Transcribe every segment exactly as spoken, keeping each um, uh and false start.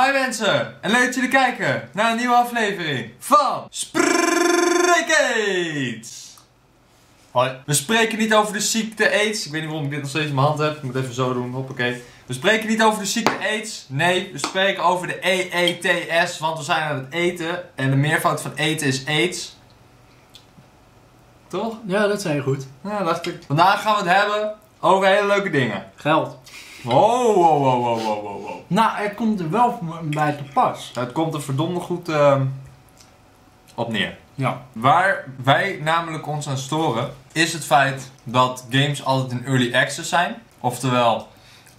Hi mensen, en leuk dat jullie kijken naar een nieuwe aflevering van Spreek E E T S. Hoi. We spreken niet over de ziekte AIDS. Ik weet niet waarom ik dit nog steeds in mijn hand heb. Ik moet even zo doen, hoppakee. We spreken niet over de ziekte AIDS. Nee, we spreken over de E E T S, want we zijn aan het eten. En de meervoud van eten is AIDS. Toch? Ja, dat zijn goed. Ja, dacht ik. Vandaag gaan we het hebben over hele leuke dingen. Geld. Wow, wow, wow, wow, wow, wow. Nou, het komt er wel bij te pas. Het komt er verdomd goed uh, op neer. Ja. Waar wij namelijk ons aan storen, is het feit dat games altijd in early access zijn. Oftewel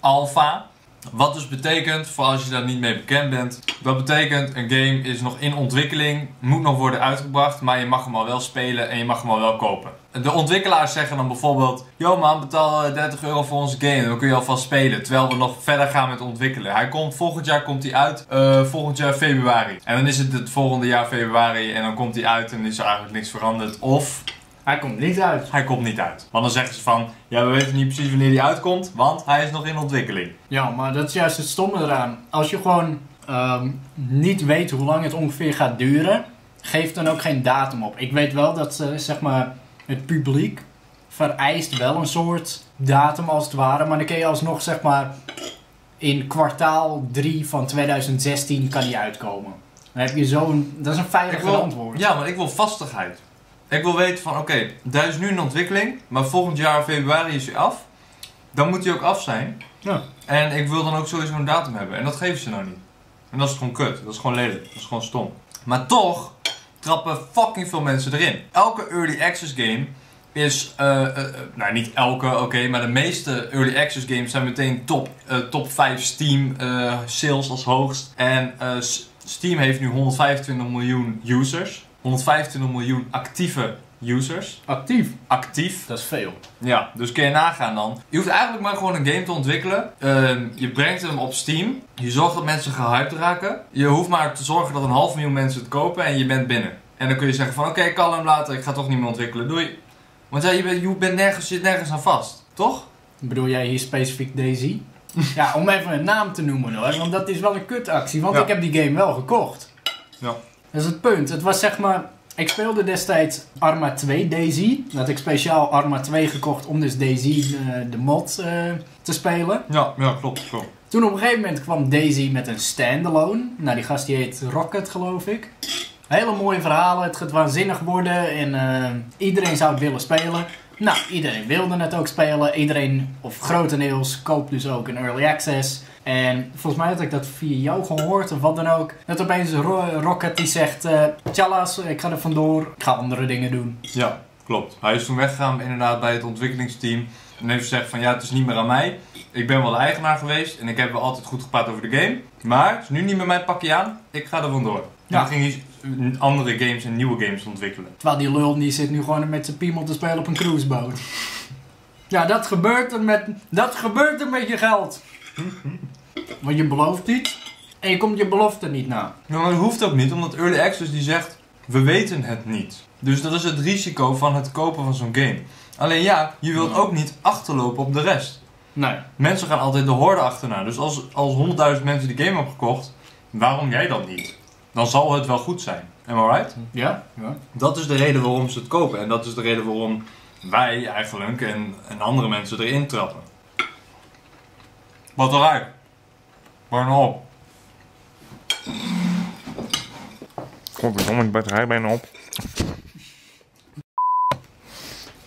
alpha. Wat dus betekent, voor als je daar niet mee bekend bent, dat betekent een game is nog in ontwikkeling, moet nog worden uitgebracht, maar je mag hem al wel spelen en je mag hem al wel kopen. De ontwikkelaars zeggen dan bijvoorbeeld, yo man, betaal dertig euro voor onze game, dan kun je alvast spelen, terwijl we nog verder gaan met ontwikkelen. Hij komt, volgend jaar komt hij uit, uh, volgend jaar februari. En dan is het het volgende jaar februari en dan komt hij uit en is er eigenlijk niks veranderd. Of... hij komt niet uit. Hij komt niet uit. Want dan zeggen ze van, ja, we weten niet precies wanneer hij uitkomt, want hij is nog in ontwikkeling. Ja, maar dat is juist het stomme eraan. Als je gewoon um, niet weet hoe lang het ongeveer gaat duren, geef dan ook geen datum op. Ik weet wel dat uh, zeg maar, het publiek vereist wel een soort datum als het ware, maar dan kun je alsnog zeg maar in kwartaal drie van twintig zestien kan die uitkomen. Dan heb je zo'n, dat is een veilig antwoord. Ja, maar ik wil vastigheid. Ik wil weten van, oké, okay, daar is nu een ontwikkeling, maar volgend jaar februari is hij af. Dan moet hij ook af zijn. Ja. En ik wil dan ook sowieso een datum hebben. En dat geven ze nou niet. En dat is gewoon kut. Dat is gewoon lelijk. Dat is gewoon stom. Maar toch trappen fucking veel mensen erin. Elke early access game is, uh, uh, uh, nou niet elke, oké, okay, maar de meeste early access games zijn meteen top, uh, top vijf Steam uh, sales als hoogst. En uh, Steam heeft nu honderdvijfentwintig miljoen users. honderdvijfentwintig miljoen actieve users. Actief? Actief. Dat is veel. Ja, dus kun je nagaan dan. Je hoeft eigenlijk maar gewoon een game te ontwikkelen. Uh, je brengt hem op Steam. Je zorgt dat mensen gehyped raken. Je hoeft maar te zorgen dat een half miljoen mensen het kopen en je bent binnen. En dan kun je zeggen van, oké, okay, kalm hem later. Ik ga toch niet meer ontwikkelen. Doei. Want ja, je, bent, je bent nergens, zit nergens aan vast. Toch? Bedoel jij hier specifiek DayZ? Ja, om even een naam te noemen hoor. Want dat is wel een kutactie. Want ja, ik heb die game wel gekocht. Ja. Dat is het punt. Het was zeg maar... ik speelde destijds Arma twee DayZ. Dat had ik speciaal Arma twee gekocht om dus DayZ uh, de mod uh, te spelen. Ja, ja, klopt. Zo. Toen op een gegeven moment kwam DayZ met een standalone. Nou, die gast die heet Rocket, geloof ik. Hele mooie verhalen. Het gaat waanzinnig worden. En uh, iedereen zou het willen spelen. Nou, iedereen wilde het ook spelen. Iedereen, of grotendeels, koopt dus ook een early access. En volgens mij had ik dat via jou gehoord of wat dan ook. Dat opeens Ro Rocket die zegt, uh, tjallas, ik ga er vandoor, ik ga andere dingen doen. Ja, klopt. Hij is toen weggegaan inderdaad bij het ontwikkelingsteam. En heeft gezegd van, ja, het is niet meer aan mij. Ik ben wel de eigenaar geweest en ik heb wel altijd goed gepraat over de game. Maar het is nu niet meer mijn pakje aan, ik ga er vandoor. Ja. Dan ging hij andere games en nieuwe games ontwikkelen. Terwijl die lul die zit nu gewoon met zijn piemel te spelen op een cruiseboot. Ja, dat gebeurt er met, dat gebeurt er met je geld. Want je belooft iets en je komt je belofte niet na. Ja, maar dat hoeft ook niet, omdat Early Access die zegt, we weten het niet. Dus dat is het risico van het kopen van zo'n game. Alleen ja, je wilt ook niet achterlopen op de rest. Nee. Mensen gaan altijd de horde achterna. Dus als, als honderdduizend mensen die game hebben gekocht, waarom jij dat niet? Dan zal het wel goed zijn. Am I right? Ja, ja. Dat is de reden waarom ze het kopen. En dat is de reden waarom wij eigenlijk en, en andere mensen erin trappen. Wat eruit. Burn op. Godverdomme, de batterij bijna op.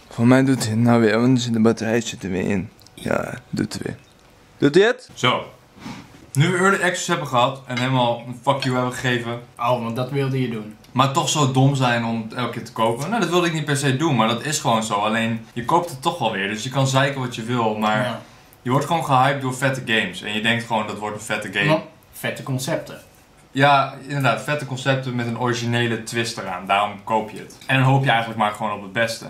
Voor mij doet hij nou weer, want de batterij zit er weer in. Ja, doet het weer. Doet hij het? Zo. Nu we early access hebben gehad en helemaal een fuck you hebben gegeven. Oh, want dat wilde je doen. Maar toch zo dom zijn om het elke keer te kopen. Nou, dat wilde ik niet per se doen, maar dat is gewoon zo. Alleen, je koopt het toch wel weer, dus je kan zeiken wat je wil, maar... ja. Je wordt gewoon gehyped door vette games. En je denkt gewoon, dat wordt een vette game. Ja, vette concepten. Ja, inderdaad. Vette concepten met een originele twist eraan. Daarom koop je het. En dan hoop je eigenlijk maar gewoon op het beste.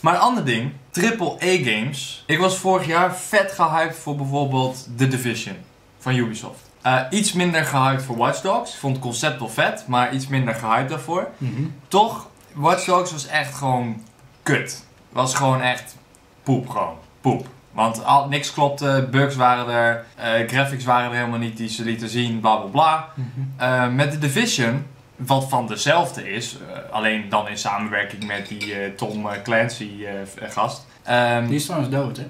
Maar een ander ding. triple A games. Ik was vorig jaar vet gehyped voor bijvoorbeeld The Division. Van Ubisoft. Uh, iets minder gehyped voor Watch Dogs. Ik vond het concept wel vet. Maar iets minder gehyped daarvoor. Mm-hmm. Toch, Watch Dogs was echt gewoon kut. Was gewoon echt poep gewoon. Poep. Want al, niks klopte, bugs waren er, uh, graphics waren er helemaal niet die ze lieten zien, bla bla bla. Mm-hmm. uh, met The Division, wat van dezelfde is, uh, alleen dan in samenwerking met die uh, Tom Clancy uh, gast. Um, die is trouwens dood, hè?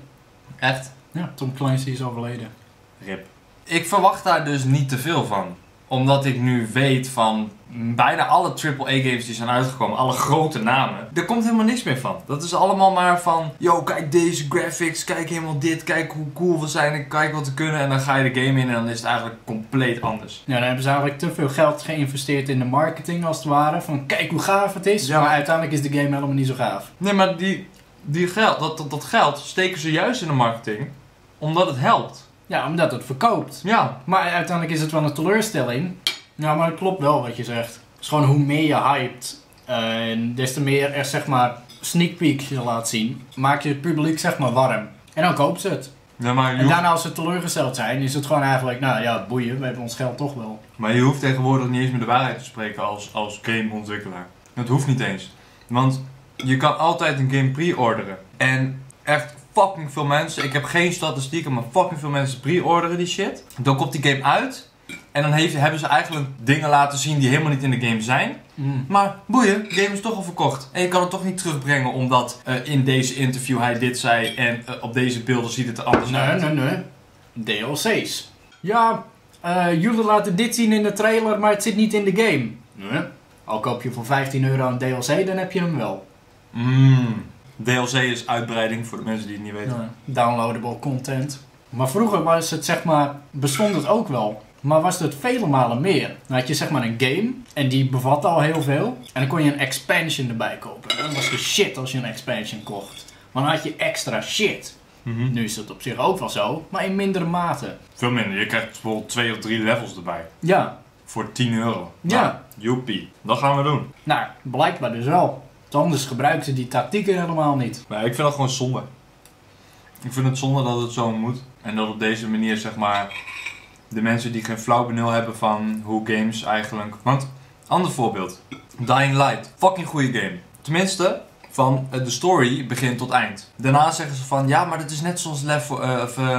Echt? Ja, Tom Clancy is overleden. Rip. Ik verwacht daar dus niet te veel van. Omdat ik nu weet van bijna alle triple A games die zijn uitgekomen, alle grote namen, er komt helemaal niks meer van. Dat is allemaal maar van, yo, kijk deze graphics, kijk helemaal dit, kijk hoe cool we zijn en kijk wat we kunnen. En dan ga je de game in en dan is het eigenlijk compleet anders. Ja, dan hebben ze eigenlijk te veel geld geïnvesteerd in de marketing als het ware. Van kijk hoe gaaf het is, ja. Maar uiteindelijk is de game helemaal niet zo gaaf. Nee, maar die, die geld, dat, dat, dat geld steken ze juist in de marketing, omdat het helpt. Ja, omdat het verkoopt. Ja. Maar uiteindelijk is het wel een teleurstelling. Nou, maar het klopt wel wat je zegt. Het is gewoon hoe meer je hypt, uh, des te meer er zeg maar sneak peek je laat zien. Maak je het publiek zeg maar warm. En dan koopt ze het. Ja, maar en daarna als ze teleurgesteld zijn, is het gewoon eigenlijk, nou ja, boeien, we hebben ons geld toch wel. Maar je hoeft tegenwoordig niet eens meer de waarheid te spreken als, als gameontwikkelaar. Dat hoeft niet eens. Want je kan altijd een game pre-orderen. En echt fucking veel mensen, ik heb geen statistieken, maar fucking veel mensen pre-orderen die shit. Dan komt die game uit. En dan heeft, hebben ze eigenlijk dingen laten zien die helemaal niet in de game zijn. Mm. Maar boeien, de game is toch al verkocht. En je kan het toch niet terugbrengen omdat uh, in deze interview hij dit zei en uh, op deze beelden ziet het er anders nee, uit. Nee, nee, nee. D L C's. Ja, uh, jullie laten dit zien in de trailer, maar het zit niet in de game. Nee. Al koop je voor vijftien euro een D L C, dan heb je hem wel. Mm. D L C is uitbreiding voor de mensen die het niet weten. Ja. Downloadable content. Maar vroeger was het, zeg maar, bestond het ook wel. Maar was het vele malen meer. Dan had je zeg maar een game. En die bevatte al heel veel. En dan kon je een expansion erbij kopen. Dat was de shit als je een expansion kocht. Maar dan had je extra shit. Mm-hmm. Nu is dat op zich ook wel zo. Maar in mindere mate. Veel minder. Je krijgt bijvoorbeeld twee of drie levels erbij. Ja. Voor tien euro. Ja. Nou, joepie. Dat gaan we doen. Nou, blijkbaar dus wel. Want anders gebruikten ze die tactieken helemaal niet. Maar ik vind dat gewoon zonde. Ik vind het zonde dat het zo moet. En dat op deze manier zeg maar de mensen die geen flauw benul hebben van hoe games eigenlijk. Want, ander voorbeeld. Dying Light. Fucking goede game. Tenminste, van uh, de story begint tot eind. Daarna zeggen ze van, ja, maar dat is net zoals level, uh, of, uh,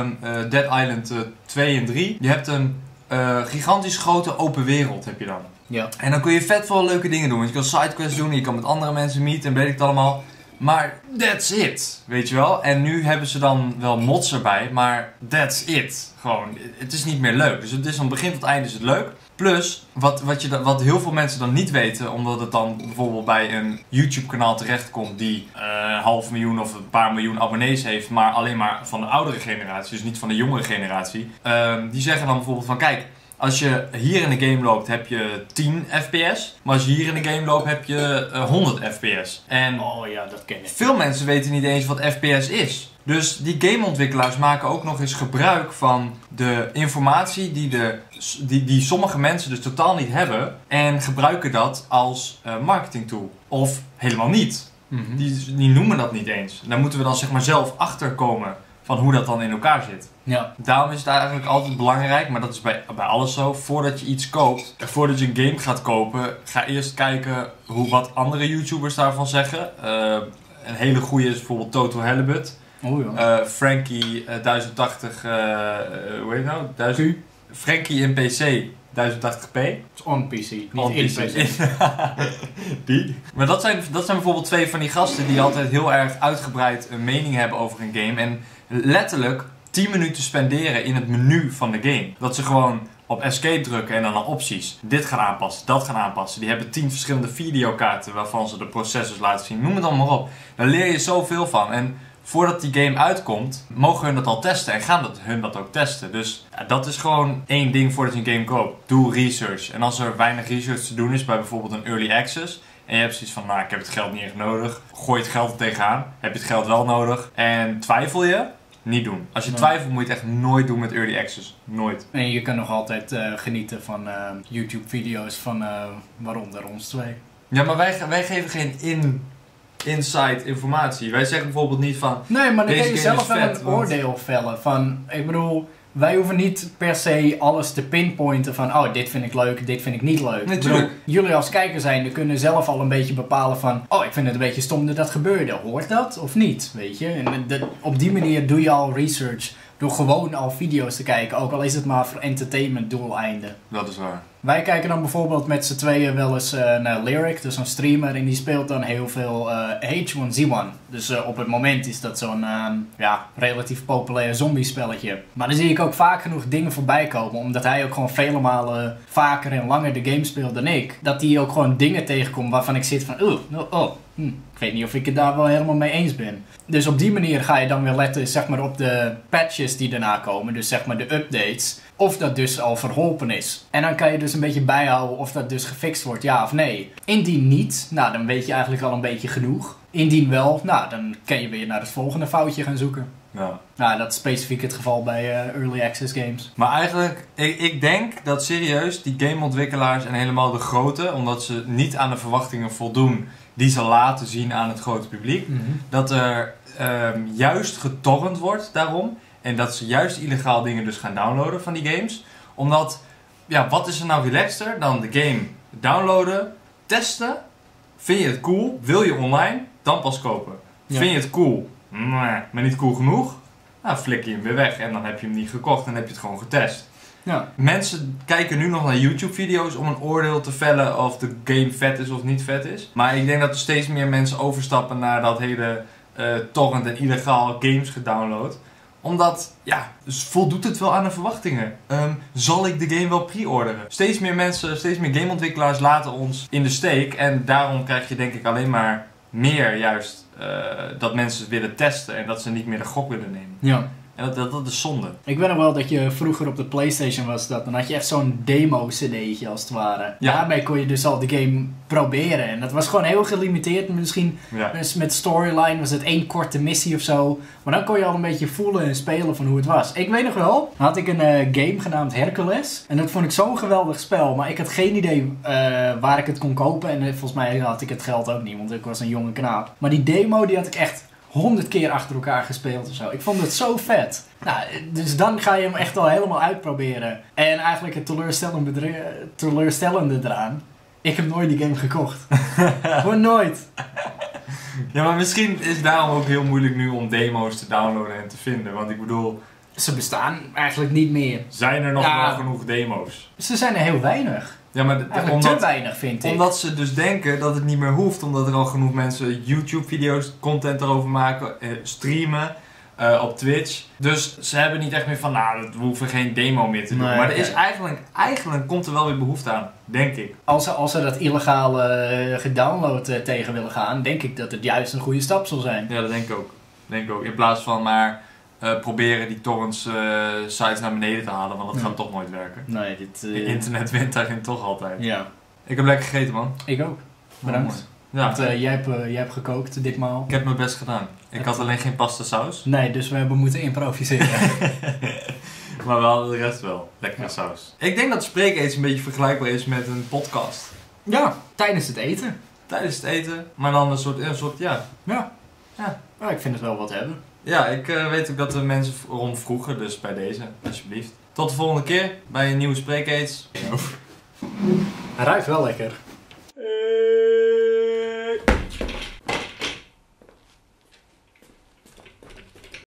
Dead Island uh, twee en drie. Je hebt een uh, gigantisch grote open wereld, heb je dan. Ja. En dan kun je vet veel leuke dingen doen. Want je kan sidequests doen, je kan met andere mensen meeten en weet ik het allemaal. Maar that's it, weet je wel. En nu hebben ze dan wel mods erbij, maar that's it. Gewoon, het is niet meer leuk. Dus het is van begin tot einde is het leuk. Plus, wat, wat, je, wat heel veel mensen dan niet weten, omdat het dan bijvoorbeeld bij een YouTube kanaal terechtkomt die een uh, half miljoen of een paar miljoen abonnees heeft, maar alleen maar van de oudere generatie, dus niet van de jongere generatie. Uh, die zeggen dan bijvoorbeeld van, kijk, als je hier in de game loopt heb je tien F P S. Maar als je hier in de game loopt heb je uh, honderd F P S. En oh ja, dat ken ik. Veel mensen weten niet eens wat F P S is. Dus die gameontwikkelaars maken ook nog eens gebruik van de informatie die, de, die, die sommige mensen dus totaal niet hebben. En gebruiken dat als uh, marketing tool. Of helemaal niet. Mm-hmm. die, die noemen dat niet eens. Daar moeten we dan zeg maar zelf achter komen van hoe dat dan in elkaar zit. Ja. Daarom is het eigenlijk altijd belangrijk, maar dat is bij, bij alles zo, voordat je iets koopt, voordat je een game gaat kopen, ga eerst kijken hoe, wat andere YouTubers daarvan zeggen. Uh, een hele goede is bijvoorbeeld Total Halibut. Oh ja. uh, Frankie uh, duizend tachtig, uh, hoe heet nou? duizend... Frankie in P C duizend tachtig p. It's on P C, niet on in P C. P C. Die. Maar dat zijn, dat zijn bijvoorbeeld twee van die gasten die altijd heel erg uitgebreid een mening hebben over een game en letterlijk tien minuten spenderen in het menu van de game. Dat ze gewoon op escape drukken en dan naar opties. Dit gaan aanpassen, dat gaan aanpassen. Die hebben tien verschillende videokaarten waarvan ze de processors laten zien. Noem het allemaal maar op. Daar leer je zoveel van. En voordat die game uitkomt, mogen hun dat al testen en gaan dat, hun dat ook testen. Dus ja, dat is gewoon één ding voordat je een game koopt. Doe research. En als er weinig research te doen is bij bijvoorbeeld een early access, en je hebt zoiets van, nou, ik heb het geld niet echt nodig. Gooi het geld er tegenaan. Heb je het geld wel nodig? En twijfel je? Niet doen. Als je twijfelt moet je het echt nooit doen met early access. Nooit. En je kan nog altijd uh, genieten van uh, YouTube video's van uh, waaronder ons twee. Ja, maar wij, wij geven geen in, inside informatie. Wij zeggen bijvoorbeeld niet van, nee, maar dan kun je zelf wel een oordeel vellen. Van, ik bedoel, wij hoeven niet per se alles te pinpointen van, oh, dit vind ik leuk, dit vind ik niet leuk. Natuurlijk. Ik bedoel, jullie als kijker zijnde kunnen zelf al een beetje bepalen van, oh, ik vind het een beetje stom dat dat gebeurde. Hoort dat of niet, weet je? En de, op die manier doe je al research door gewoon al video's te kijken, ook al is het maar voor entertainment doeleinden. Dat is waar. Wij kijken dan bijvoorbeeld met z'n tweeën wel eens uh, naar Lyric, dus een streamer, en die speelt dan heel veel uh, H one Z one. Dus uh, op het moment is dat zo'n uh, ja, relatief populair zombiespelletje. Maar dan zie ik ook vaak genoeg dingen voorbij komen, omdat hij ook gewoon vele malen vaker en langer de game speelt dan ik. Dat hij ook gewoon dingen tegenkomt waarvan ik zit van, oh, oh, hm, ik weet niet of ik het daar wel helemaal mee eens ben. Dus op die manier ga je dan weer letten, zeg maar, op de patches die daarna komen, dus zeg maar de updates. Of dat dus al verholpen is. En dan kan je dus een beetje bijhouden of dat dus gefixt wordt, ja of nee. Indien niet, nou dan weet je eigenlijk al een beetje genoeg. Indien wel, nou dan kan je weer naar het volgende foutje gaan zoeken. Ja. Nou, dat is specifiek het geval bij uh, early access games. Maar eigenlijk, ik, ik denk dat serieus die gameontwikkelaars en helemaal de grote, omdat ze niet aan de verwachtingen voldoen die ze laten zien aan het grote publiek, mm-hmm. dat er um, juist getorrent wordt daarom. En dat ze juist illegaal dingen dus gaan downloaden van die games. Omdat, ja, wat is er nou relaxter dan de game downloaden, testen. Vind je het cool, wil je online, dan pas kopen. Ja. Vind je het cool, maar niet cool genoeg, nou flik je hem weer weg. En dan heb je hem niet gekocht en heb je het gewoon getest. Ja. Mensen kijken nu nog naar YouTube-video's om een oordeel te vellen of de game vet is of niet vet is. Maar ik denk dat er steeds meer mensen overstappen naar dat hele uh, torrent en illegaal games gedownload. Omdat, ja, dus voldoet het wel aan de verwachtingen? Um, zal ik de game wel pre-orderen? Steeds meer mensen, steeds meer gameontwikkelaars laten ons in de steek. En daarom krijg je denk ik alleen maar meer juist uh, dat mensen het willen testen. En dat ze niet meer de gok willen nemen. Ja. En dat, dat, dat is zonde. Ik weet nog wel dat je vroeger op de PlayStation was dat. Dan had je echt zo'n demo-cd'tje als het ware. Ja. Daarmee kon je dus al de game proberen. En dat was gewoon heel gelimiteerd. Misschien ja. met storyline was het één korte missie of zo. Maar dan kon je al een beetje voelen en spelen van hoe het was. Ik weet nog wel, had ik een uh, game genaamd Hercules. En dat vond ik zo'n geweldig spel. Maar ik had geen idee uh, waar ik het kon kopen. En uh, volgens mij had ik het geld ook niet, want ik was een jonge knaap. Maar die demo die had ik echt honderd keer achter elkaar gespeeld of zo. Ik vond het zo vet. Nou, dus dan ga je hem echt al helemaal uitproberen. En eigenlijk het teleurstellende, teleurstellende eraan. Ik heb nooit die game gekocht. Gewoon nooit. Ja, maar misschien is het daarom ook heel moeilijk nu om demo's te downloaden en te vinden. Want ik bedoel, ze bestaan eigenlijk niet meer. Zijn er nog ja, wel genoeg demo's? Ze zijn er heel weinig. Ja, maar eigenlijk omdat, te weinig vind ik. Omdat ze dus denken dat het niet meer hoeft. Omdat er al genoeg mensen YouTube-video's, content erover maken, eh, streamen uh, op Twitch. Dus ze hebben niet echt meer van, nou, we hoeven geen demo meer te doen. Nee, maar er is eigenlijk, eigenlijk komt er wel weer behoefte aan, denk ik. Als ze, als ze dat illegale uh, gedownload uh, tegen willen gaan, denk ik dat het juist een goede stap zal zijn. Ja, dat denk ik ook. Denk ik ook. In plaats van maar Uh, proberen die torrents uh, sites naar beneden te halen, want dat nee. gaat toch nooit werken. Nee, dit... Uh... Internet wint daarin toch altijd. Ja. Ik heb lekker gegeten, man. Ik ook. Bedankt. Oh, ja. Want uh, jij, hebt, uh, jij hebt gekookt ditmaal. Ik heb mijn best gedaan. Ik het... had alleen geen pasta saus. Nee, dus we hebben moeten improviseren. Maar we hadden de rest wel. Lekkere ja. saus. Ik denk dat Spreek E E T S een beetje vergelijkbaar is met een podcast. Ja, tijdens het eten. Tijdens het eten, maar dan een soort, een soort ja. Ja. Ja. Maar ik vind het wel wat hebben. Ja, ik uh, weet ook dat er mensen rond vroegen, dus bij deze, alsjeblieft. Tot de volgende keer bij een nieuwe Spreek E E T S. Hij ruikt wel lekker.